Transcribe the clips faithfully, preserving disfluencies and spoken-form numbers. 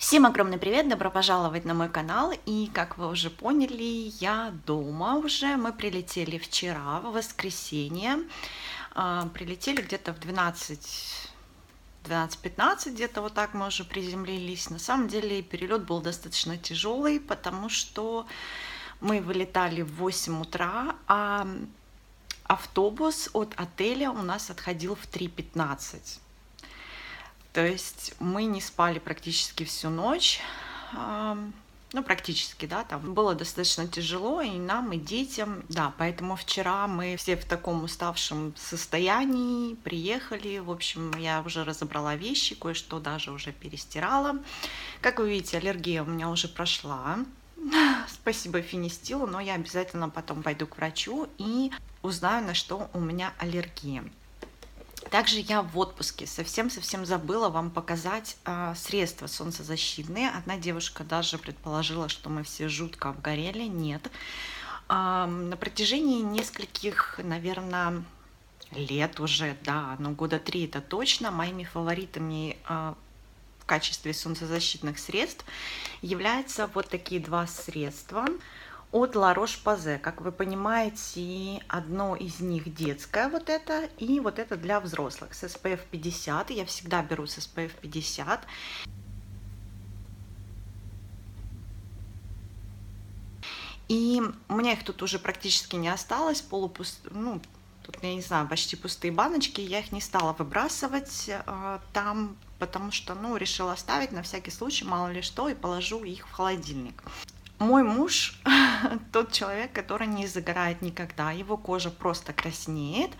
Всем огромный привет, добро пожаловать на мой канал. И как вы уже поняли, я дома уже. Мы прилетели вчера, в воскресенье. Прилетели где-то в двенадцать пятнадцать, где-то вот так мы уже приземлились. На самом деле перелет был достаточно тяжелый, потому что мы вылетали в восемь утра, а автобус от отеля у нас отходил в три пятнадцать. То есть мы не спали практически всю ночь. Ну, практически, да, там было достаточно тяжело и нам, и детям, да, поэтому вчера мы все в таком уставшем состоянии приехали, в общем, я уже разобрала вещи, кое-что даже уже перестирала. Как вы видите, аллергия у меня уже прошла, спасибо Фенистилу, но я обязательно потом пойду к врачу и узнаю, на что у меня аллергия. Также я в отпуске, совсем-совсем забыла вам показать э, средства солнцезащитные. Одна девушка даже предположила, что мы все жутко обгорели. Нет. Э, на протяжении нескольких, наверное, лет уже, да, ну года три это точно, моими фаворитами э, в качестве солнцезащитных средств являются вот такие два средства от La Roche-Posay. Как вы понимаете, одно из них детское, вот это, и вот это для взрослых, с эс пи эф пятьдесят. Я всегда беру с эс пи эф пятьдесят. И у меня их тут уже практически не осталось, полупустые, ну, тут, я не знаю, почти пустые баночки. Я их не стала выбрасывать э, там, потому что, ну, решила оставить на всякий случай, мало ли что, и положу их в холодильник. Мой муж тот человек, который не загорает никогда, его кожа просто краснеет,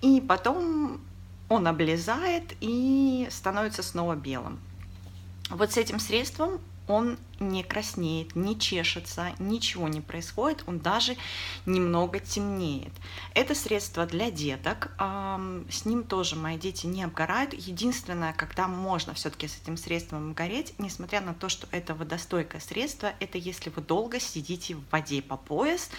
и потом он облезает и становится снова белым. Вот с этим средством он не краснеет, не чешется, ничего не происходит, он даже немного темнеет. Это средство для деток, с ним тоже мои дети не обгорают. Единственное, когда можно все-таки с этим средством обгореть, несмотря на то, что это водостойкое средство, это если вы долго сидите в воде по пояс.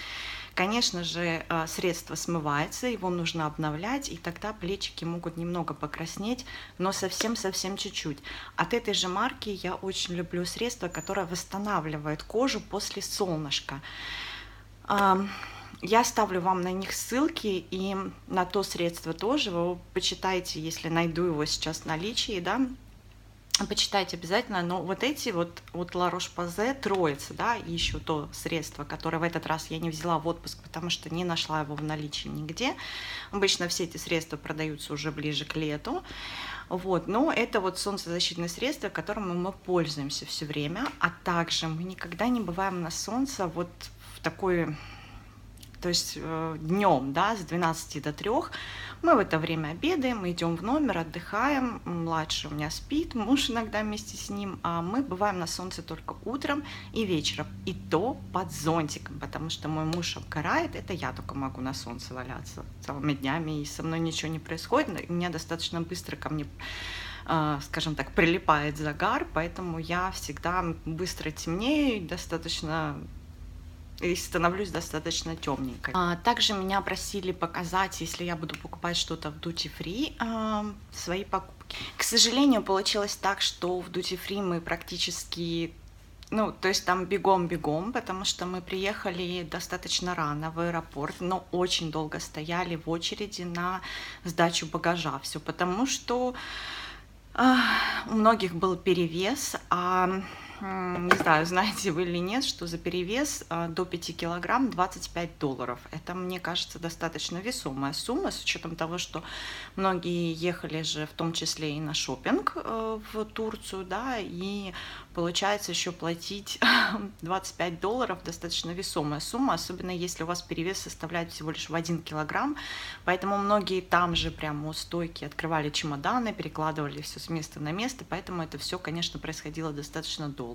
Конечно же, средство смывается, его нужно обновлять, и тогда плечики могут немного покраснеть, но совсем-совсем чуть-чуть. От этой же марки я очень люблю средство, которое восстанавливает кожу после солнышка. Я оставлю вам на них ссылки, и на то средство тоже. Вы почитайте, если найду его сейчас в наличии, да. Почитайте обязательно, но вот эти вот, вот La Roche-Posay, троица, да, и еще то средство, которое в этот раз я не взяла в отпуск, потому что не нашла его в наличии нигде. Обычно все эти средства продаются уже ближе к лету, вот, но это вот солнцезащитное средство, которым мы пользуемся все время, а также мы никогда не бываем на солнце вот в такой... То есть днем, да, с двенадцати до трёх мы в это время обедаем, идем в номер, отдыхаем. Младший у меня спит, муж иногда вместе с ним. А мы бываем на солнце только утром и вечером. И то под зонтиком, потому что мой муж обгорает. Это я только могу на солнце валяться целыми днями, и со мной ничего не происходит. У меня достаточно быстро ко мне, скажем так, прилипает загар, поэтому я всегда быстро темнею, достаточно... и становлюсь достаточно темненькой. А, также меня просили показать, если я буду покупать что-то в Duty Free, а, свои покупки. К сожалению, получилось так, что в Duty Free мы практически, ну, то есть там бегом-бегом, потому что мы приехали достаточно рано в аэропорт, но очень долго стояли в очереди на сдачу багажа. Все потому, что а, у многих был перевес, а... Не знаю, знаете вы или нет, что за перевес до пяти килограмм двадцать пять долларов. Это, мне кажется, достаточно весомая сумма, с учетом того, что многие ехали же в том числе и на шопинг в Турцию, да, и получается еще платить двадцать пять долларов, достаточно весомая сумма, особенно если у вас перевес составляет всего лишь в один килограмм. Поэтому многие там же прямо у стойки открывали чемоданы, перекладывали все с места на место, поэтому это все, конечно, происходило достаточно долго.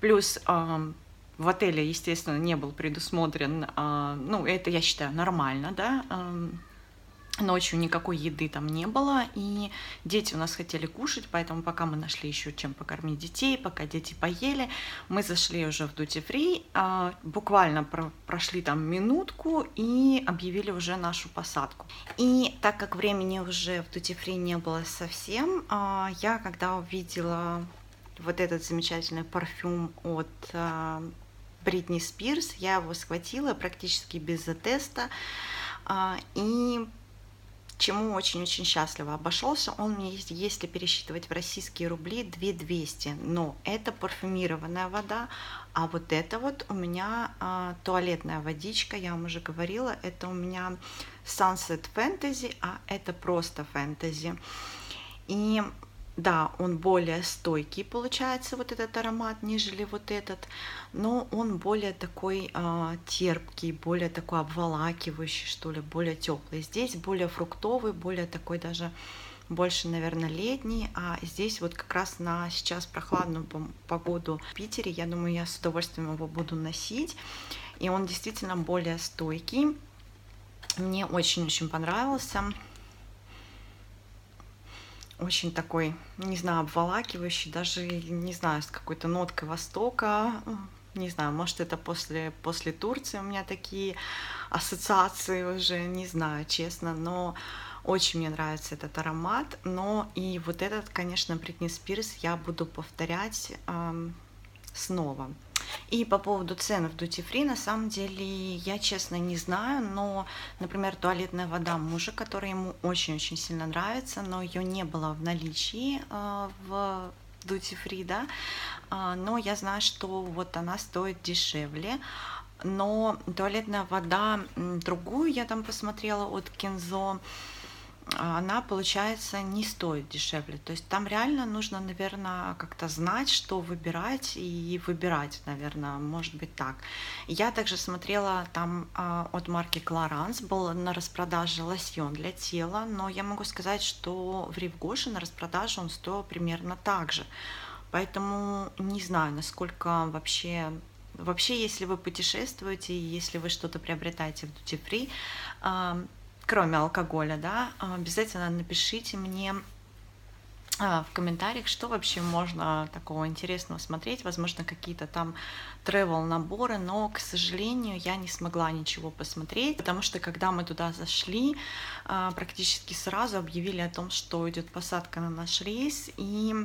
Плюс э, в отеле, естественно, не был предусмотрен, э, ну, это, я считаю, нормально, да, э, ночью никакой еды там не было, и дети у нас хотели кушать, поэтому пока мы нашли еще чем покормить детей, пока дети поели, мы зашли уже в Duty Free, э, буквально про прошли там минутку и объявили уже нашу посадку. И так как времени уже в Duty Free не было совсем, э, я когда увидела... вот этот замечательный парфюм от Britney Spears. Я его схватила практически без теста. И чему очень-очень счастливо обошелся. Он мне, если пересчитывать в российские рубли, две тысячи двести. Но это парфюмированная вода. А вот это вот у меня а, туалетная водичка. Я вам уже говорила, это у меня Sunset Fantasy, а это просто фэнтези. И да, он более стойкий получается, вот этот аромат, нежели вот этот, но он более такой э, терпкий, более такой обволакивающий, что ли, более теплый. Здесь более фруктовый, более такой даже больше, наверное, летний, а здесь вот как раз на сейчас прохладную погоду в Питере, я думаю, я с удовольствием его буду носить, и он действительно более стойкий. Мне очень-очень понравился. Очень такой, не знаю, обволакивающий, даже, не знаю, с какой-то ноткой Востока. Не знаю, может, это после, после Турции у меня такие ассоциации уже, не знаю, честно. Но очень мне нравится этот аромат. Но и вот этот, конечно, Britney Spears я буду повторять эм, снова. И по поводу цен в Duty Free, на самом деле, я честно не знаю, но, например, туалетная вода мужа, которая ему очень-очень сильно нравится, но ее не было в наличии э, в Duty Free, да, э, но я знаю, что вот она стоит дешевле, но туалетная вода другую я там посмотрела от Kenzo, она, получается, не стоит дешевле. То есть там реально нужно, наверное, как-то знать, что выбирать, и выбирать, наверное, может быть так. Я также смотрела там от марки Clarins, был на распродаже лосьон для тела, но я могу сказать, что в Ривгоше на распродаже он стоил примерно так же. Поэтому не знаю, насколько вообще... Вообще, если вы путешествуете, если вы что-то приобретаете в Duty Free, кроме алкоголя, да, обязательно напишите мне в комментариях, что вообще можно такого интересного смотреть, возможно, какие-то там travel наборы, но, к сожалению, я не смогла ничего посмотреть, потому что, когда мы туда зашли, практически сразу объявили о том, что идет посадка на наш рейс, и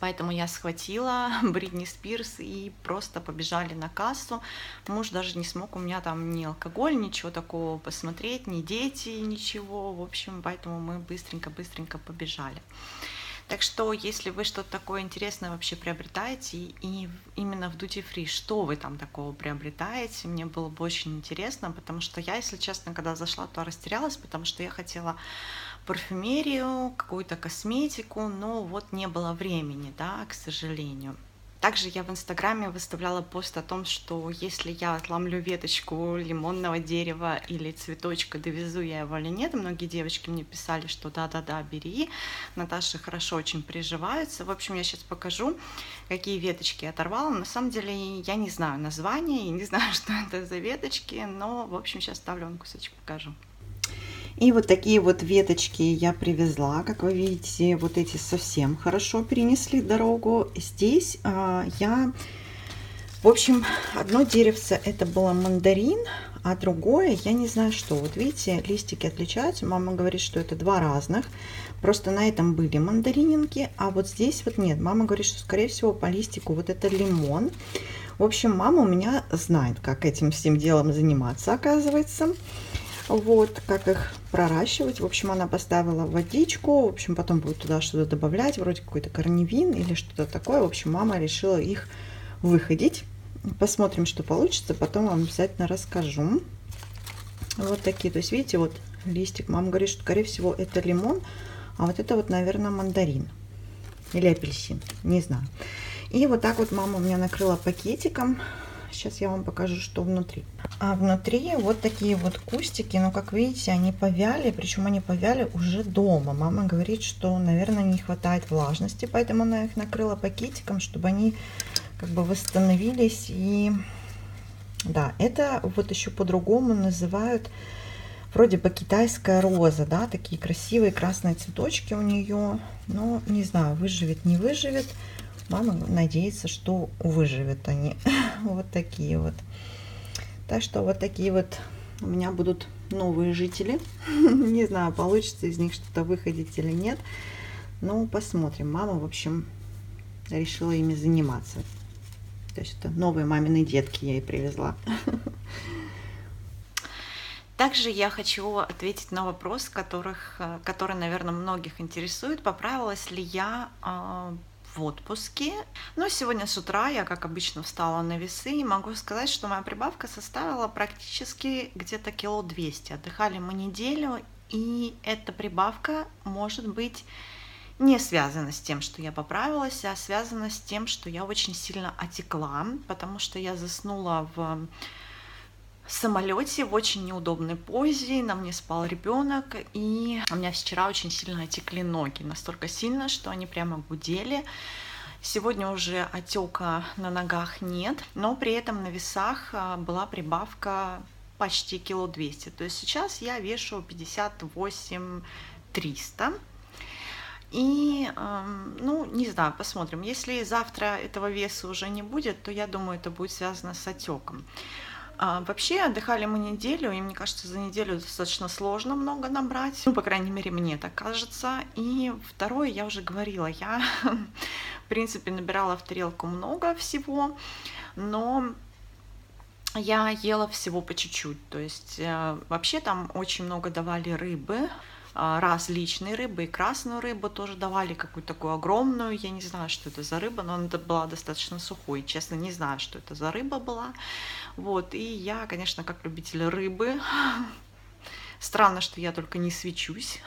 поэтому я схватила Britney Spears и просто побежали на кассу. Муж даже не смог, у меня там ни алкоголь, ничего такого посмотреть, ни дети, ничего. В общем, поэтому мы быстренько-быстренько побежали. Так что, если вы что-то такое интересное вообще приобретаете, и именно в Duty Free, что вы там такого приобретаете, мне было бы очень интересно, потому что я, если честно, когда зашла, то растерялась, потому что я хотела парфюмерию, какую-то косметику, но вот не было времени, да, к сожалению. Также я в Инстаграме выставляла пост о том, что если я отломлю веточку лимонного дерева или цветочка, довезу я его или нет. Многие девочки мне писали, что да-да-да, бери. Наташа хорошо очень переживается. В общем, я сейчас покажу, какие веточки я оторвала. На самом деле, я не знаю название и не знаю, что это за веточки, но, в общем, сейчас ставлю вам кусочек, покажу. И вот такие вот веточки я привезла. Как вы видите, вот эти совсем хорошо перенесли дорогу. Здесь а, я... В общем, одно деревце это было мандарин, а другое я не знаю что. Вот видите, листики отличаются. Мама говорит, что это два разных. Просто на этом были мандарининки, а вот здесь вот нет. Мама говорит, что скорее всего по листику вот это лимон. В общем, мама у меня знает, как этим всем делом заниматься, оказывается. Вот, как их проращивать. В общем, она поставила водичку. В общем, потом будет туда что-то добавлять. Вроде какой-то корневин или что-то такое. В общем, мама решила их выходить. Посмотрим, что получится. Потом вам обязательно расскажу. Вот такие. То есть, видите, вот листик. Мама говорит, что, скорее всего, это лимон. А вот это вот, наверное, мандарин. Или апельсин. Не знаю. И вот так вот мама у меня накрыла пакетиком. Сейчас я вам покажу, что внутри. А внутри вот такие вот кустики. Но, как видите, они повяли. Причем они повяли уже дома. Мама говорит, что, наверное, не хватает влажности. Поэтому она их накрыла пакетиком, чтобы они как бы восстановились. И да, это вот еще по-другому называют вроде бы китайская роза. Да, такие красивые красные цветочки у нее. Но не знаю, выживет, не выживет. Мама надеется, что выживет они. Вот такие вот. Так что вот такие вот у меня будут новые жители. Не знаю, получится из них что-то выходить или нет. Ну, посмотрим. Мама, в общем, решила ими заниматься. То есть это новые мамины детки я ей привезла. Также я хочу ответить на вопрос, которых, который, наверное, многих интересует. Поправилась ли я в отпуске? Но сегодня с утра я, как обычно, встала на весы и могу сказать, что моя прибавка составила практически где-то кило двести. Отдыхали мы неделю, и эта прибавка может быть не связана с тем, что я поправилась, а связана с тем, что я очень сильно отекла, потому что я заснула в... в самолете в очень неудобной позе, на мне спал ребенок, и у меня вчера очень сильно отекли ноги, настолько сильно, что они прямо гудели. Сегодня уже отека на ногах нет, но при этом на весах была прибавка почти кило двести. То есть сейчас я вешу пятьдесят восемь триста. И, ну, не знаю, посмотрим. Если завтра этого веса уже не будет, то я думаю, это будет связано с отеком. Вообще отдыхали мы неделю, и мне кажется, за неделю достаточно сложно много набрать. Ну, по крайней мере, мне так кажется. И второе, я уже говорила, я, в принципе, набирала в тарелку много всего, но я ела всего по чуть-чуть. То есть вообще там очень много давали рыбы, различные рыбы, и красную рыбу тоже давали, какую-то такую огромную. Я не знаю, что это за рыба, но она была достаточно сухой. Честно, не знаю, что это за рыба была. Вот, и я, конечно, как любитель рыбы, странно, что я только не свечусь,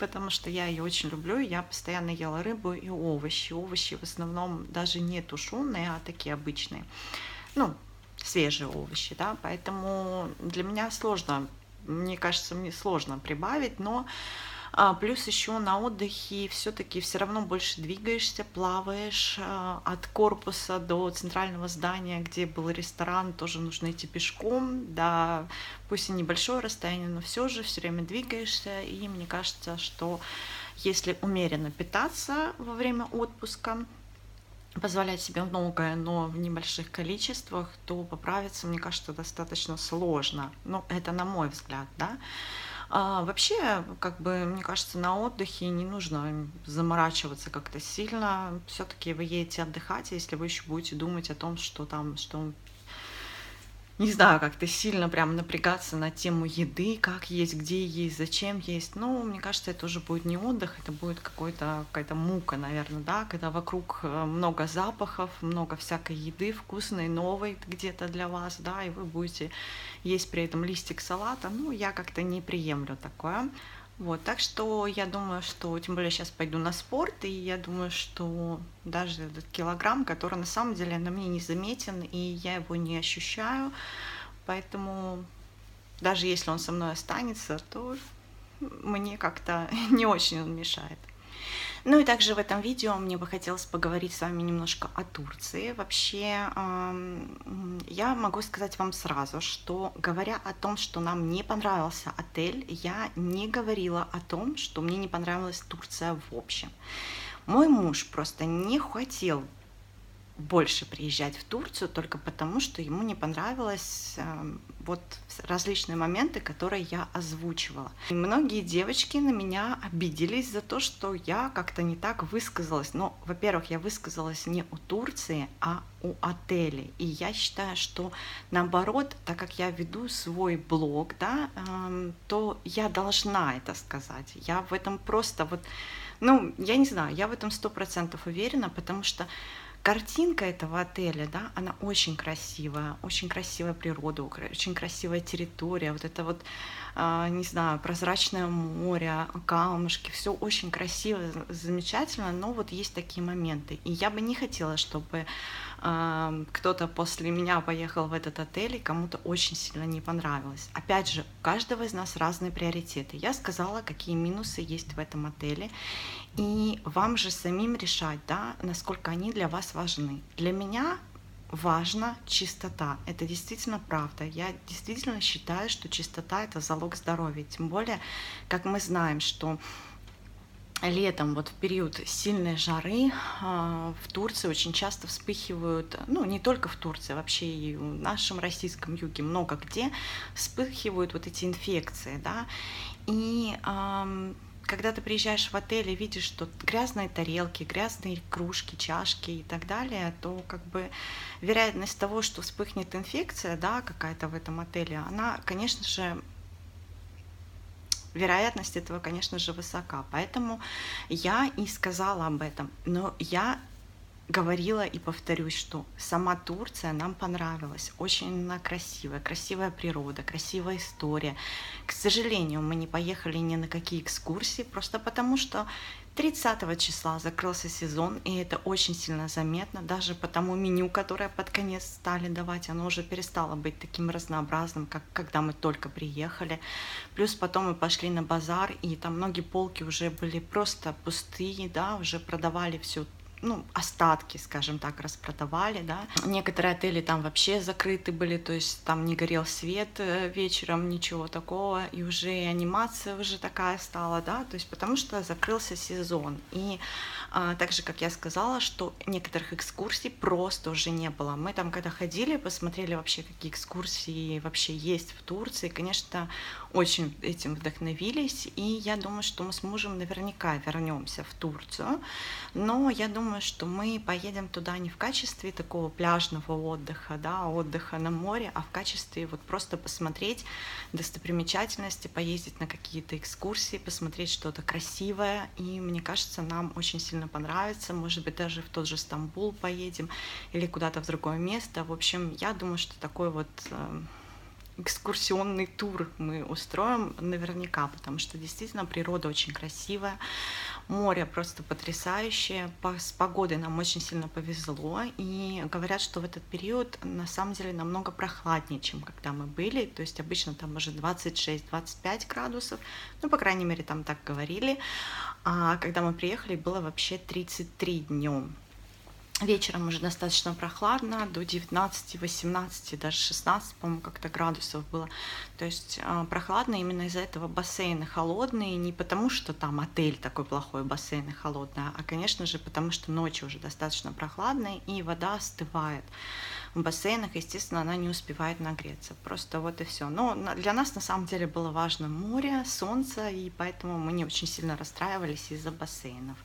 потому что я ее очень люблю, и я постоянно ела рыбу и овощи. Овощи в основном даже не тушеные, а такие обычные, ну, свежие овощи, да, поэтому для меня сложно. Мне кажется, мне сложно прибавить, но а, плюс еще на отдыхе все-таки все равно больше двигаешься, плаваешь а, от корпуса до центрального здания, где был ресторан, тоже нужно идти пешком, да, пусть и небольшое расстояние, но все же все время двигаешься, и мне кажется, что если умеренно питаться во время отпуска, позволять себе многое, но в небольших количествах, то поправиться, мне кажется, достаточно сложно. Ну, это на мой взгляд, да. А вообще, как бы, мне кажется, на отдыхе не нужно заморачиваться как-то сильно. Все-таки вы едете отдыхать, если вы еще будете думать о том, что там, что... Не знаю, как-то сильно прям напрягаться на тему еды, как есть, где есть, зачем есть. Ну, мне кажется, это уже будет не отдых, это будет какой-то, какая-то мука, наверное, да, когда вокруг много запахов, много всякой еды, вкусной, новой где-то для вас, да, и вы будете есть при этом листик салата. Ну, я как-то не приемлю такое. Вот, так что я думаю, что, тем более сейчас пойду на спорт, и я думаю, что даже этот килограмм, который на самом деле на мне не заметен, и я его не ощущаю, поэтому даже если он со мной останется, то мне как-то не очень он мешает. Ну и также в этом видео мне бы хотелось поговорить с вами немножко о Турции. Вообще, я могу сказать вам сразу, что говоря о том, что нам не понравился отель, я не говорила о том, что мне не понравилась Турция в общем. Мой муж просто не хотел больше приезжать в Турцию только потому, что ему не понравилось вот различные моменты, которые я озвучивала. И многие девочки на меня обиделись за то, что я как-то не так высказалась. Но, во-первых, я высказалась не о Турции, а у отеля. И я считаю, что наоборот, так как я веду свой блог, да, э, то я должна это сказать. Я в этом просто вот, ну, я не знаю, я в этом сто процентов уверена, потому что картинка этого отеля, да, она очень красивая, очень красивая природа, очень красивая территория, вот это вот, не знаю, прозрачное море, камушки, все очень красиво, замечательно, но вот есть такие моменты. И я бы не хотела, чтобы кто-то после меня поехал в этот отель и кому-то очень сильно не понравилось. Опять же, у каждого из нас разные приоритеты. Я сказала, какие минусы есть в этом отеле, и вам же самим решать, да, насколько они для вас важны. Для меня важна чистота. Это действительно правда. Я действительно считаю, что чистота — это залог здоровья. Тем более, как мы знаем, что летом, вот в период сильной жары, в Турции очень часто вспыхивают, ну, не только в Турции, вообще и в нашем российском юге, много где вспыхивают вот эти инфекции, да, и... когда ты приезжаешь в отель и видишь, что грязные тарелки, грязные кружки, чашки и так далее, то как бы вероятность того, что вспыхнет инфекция, да, какая-то в этом отеле, она, конечно же, вероятность этого, конечно же, высока. Поэтому я и сказала об этом. Но я говорила и повторюсь, что сама Турция нам понравилась. Очень она красивая, красивая природа, красивая история. К сожалению, мы не поехали ни на какие экскурсии, просто потому что тридцатого числа закрылся сезон, и это очень сильно заметно. Даже по тому меню, которое под конец стали давать, оно уже перестало быть таким разнообразным, как когда мы только приехали. Плюс потом мы пошли на базар, и там многие полки уже были просто пустые, да, уже продавали всю ну, остатки, скажем так, распродавали, да. Некоторые отели там вообще закрыты были, то есть там не горел свет вечером, ничего такого, и уже и анимация уже такая стала, да, то есть потому что закрылся сезон. И а, так же, как я сказала, что некоторых экскурсий просто уже не было. Мы там, когда ходили, посмотрели вообще, какие экскурсии вообще есть в Турции, конечно, очень этим вдохновились, и я думаю, что мы с мужем наверняка вернемся в Турцию, но я думаю, что мы поедем туда не в качестве такого пляжного отдыха, да, отдыха на море, а в качестве вот просто посмотреть достопримечательности, поездить на какие-то экскурсии, посмотреть что-то красивое, и мне кажется, нам очень сильно понравится, может быть, даже в тот же Стамбул поедем или куда-то в другое место. В общем, я думаю, что такой вот экскурсионный тур мы устроим наверняка, потому что действительно природа очень красивая, море просто потрясающее, с погодой нам очень сильно повезло, и говорят, что в этот период на самом деле намного прохладнее, чем когда мы были, то есть обычно там уже двадцать шесть — двадцать пять градусов, ну, по крайней мере, там так говорили, а когда мы приехали, было вообще тридцать три днем. Вечером уже достаточно прохладно, до девятнадцати, восемнадцати, даже шестнадцати, по-моему, как-то градусов было. То есть прохладно именно из-за этого бассейны холодные, не потому что там отель такой плохой, бассейны холодные, а, конечно же, потому что ночью уже достаточно прохладные, и вода остывает. В бассейнах, естественно, она не успевает нагреться. Просто вот и все. Но для нас, на самом деле, было важно море, солнце, и поэтому мы не очень сильно расстраивались из-за бассейнов.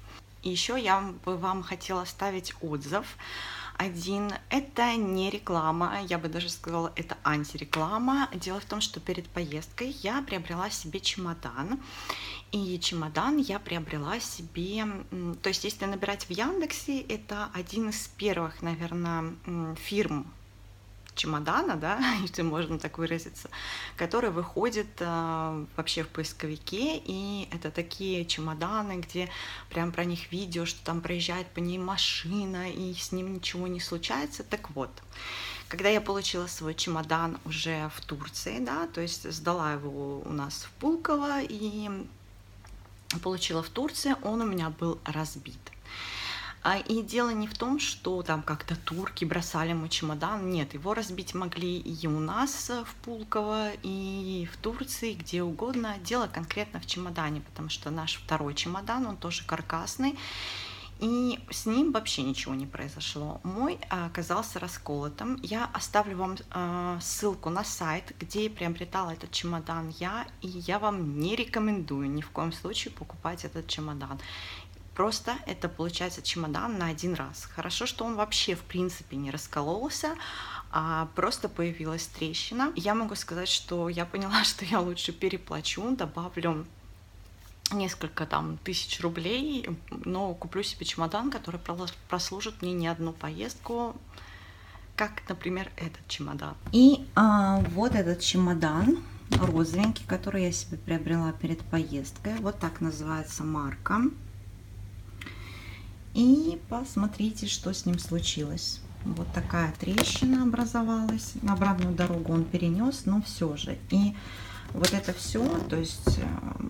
И еще я бы вам хотела оставить отзыв один. Это не реклама, я бы даже сказала, это антиреклама. Дело в том, что перед поездкой я приобрела себе чемодан. И чемодан я приобрела себе, то есть если набирать в Яндексе, это один из первых, наверное, фирм чемодана, да, если можно так выразиться, который выходит э, вообще в поисковике, и это такие чемоданы, где прям про них видео, что там проезжает по ней машина, и с ним ничего не случается. Так вот, когда я получила свой чемодан уже в Турции, да, то есть сдала его у нас в Пулково и получила в Турции, он у меня был разбит. И дело не в том, что там как-то турки бросали мой чемодан, нет, его разбить могли и у нас в Пулково, и в Турции, где угодно, дело конкретно в чемодане, потому что наш второй чемодан, он тоже каркасный, и с ним вообще ничего не произошло. Мой оказался расколотым. Я оставлю вам ссылку на сайт, где приобретала этот чемодан я, и я вам не рекомендую ни в коем случае покупать этот чемодан. Просто это, получается, чемодан на один раз. Хорошо, что он вообще, в принципе, не раскололся, а просто появилась трещина. Я могу сказать, что я поняла, что я лучше переплачу, добавлю несколько там тысяч рублей, но куплю себе чемодан, который прослужит мне не одну поездку, как, например, этот чемодан. И а, вот этот чемодан розовенький, который я себе приобрела перед поездкой. Вот так называется марка. И посмотрите, что с ним случилось. Вот такая трещина образовалась. На обратную дорогу он перенес, но все же. И вот это все, то есть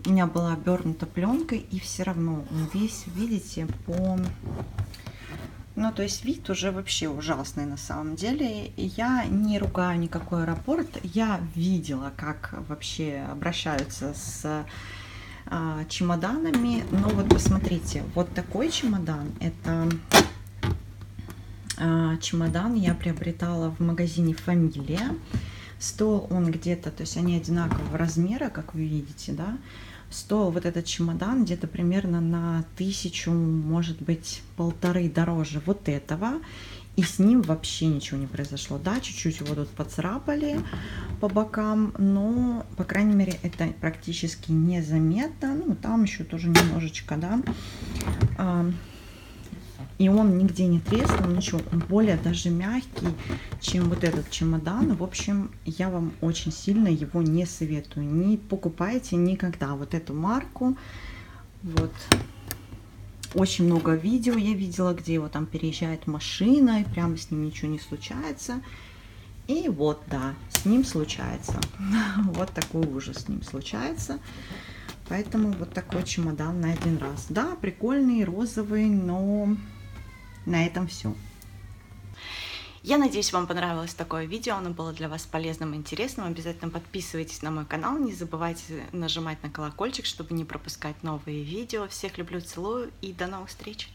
у меня была обернута пленкой, и все равно он весь, видите, по... Ну, то есть вид уже вообще ужасный на самом деле. Я не ругаю никакой аэропорт. Я видела, как вообще обращаются с... чемоданами, но вот посмотрите, вот такой чемодан, это чемодан я приобретала в магазине «Фамилия», стоил он где-то, то есть они одинакового размера, как вы видите, да, стоил вот этот чемодан где-то примерно на тысячу, может быть, полторы дороже вот этого. И с ним вообще ничего не произошло. Да, чуть-чуть его тут поцарапали по бокам, но, по крайней мере, это практически незаметно. Ну, там еще тоже немножечко, да. И он нигде не треснул, ничего. Он более даже мягкий, чем вот этот чемодан. В общем, я вам очень сильно его не советую. Не покупайте никогда вот эту марку. Вот. Очень много видео я видела, где его там переезжает машина, и прямо с ним ничего не случается. И вот, да, с ним случается. Вот такой ужас с ним случается. Поэтому вот такой чемодан на один раз. Да, прикольный, розовый, но на этом все. Я надеюсь, вам понравилось такое видео, оно было для вас полезным и интересным. Обязательно подписывайтесь на мой канал, не забывайте нажимать на колокольчик, чтобы не пропускать новые видео. Всех люблю, целую и до новых встреч!